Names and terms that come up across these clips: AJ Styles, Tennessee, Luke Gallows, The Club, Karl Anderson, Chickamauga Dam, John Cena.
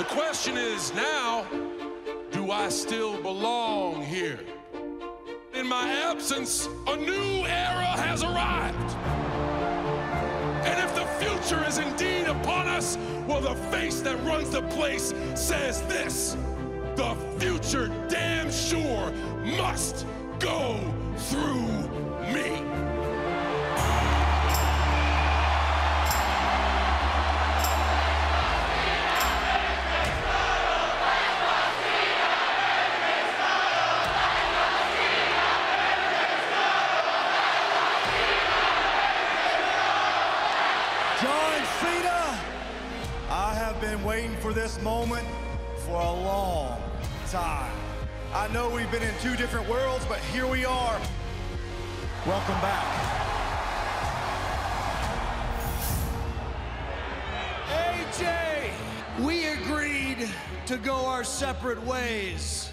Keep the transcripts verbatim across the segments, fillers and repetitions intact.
The question is now, do I still belong here? In my absence, a new era has arrived. And if the future is indeed upon us, well, the face that runs the place says this: the future damn sure must go through me. John Cena, I have been waiting for this moment for a long time. I know we've been in two different worlds, but here we are. Welcome back. A J, we agreed to go our separate ways.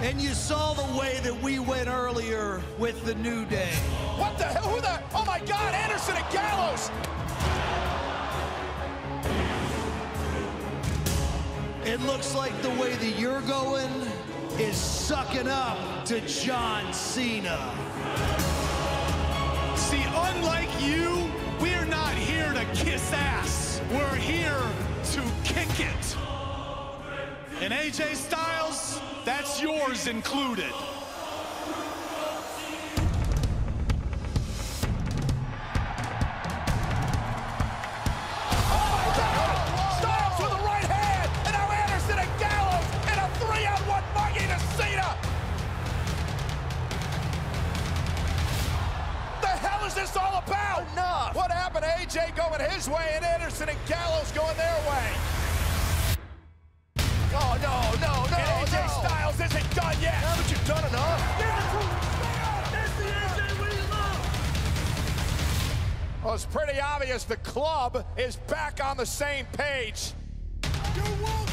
And you saw the way that we went earlier with the New Day. What the hell? Who the? Oh my God, Anderson and Gallows! It looks like the way that you're going is sucking up to John Cena. See, unlike you, we're not here to kiss ass. We're here to kick it. And A J Styles, that's yours included. What's this all about? Enough! What happened to A J going his way and Anderson and Gallows going their way? Oh, no, no, no, and A J no. Styles isn't done yet! Haven't you done enough? That's the A J we love! Well, it's pretty obvious the club is back on the same page. You're welcome.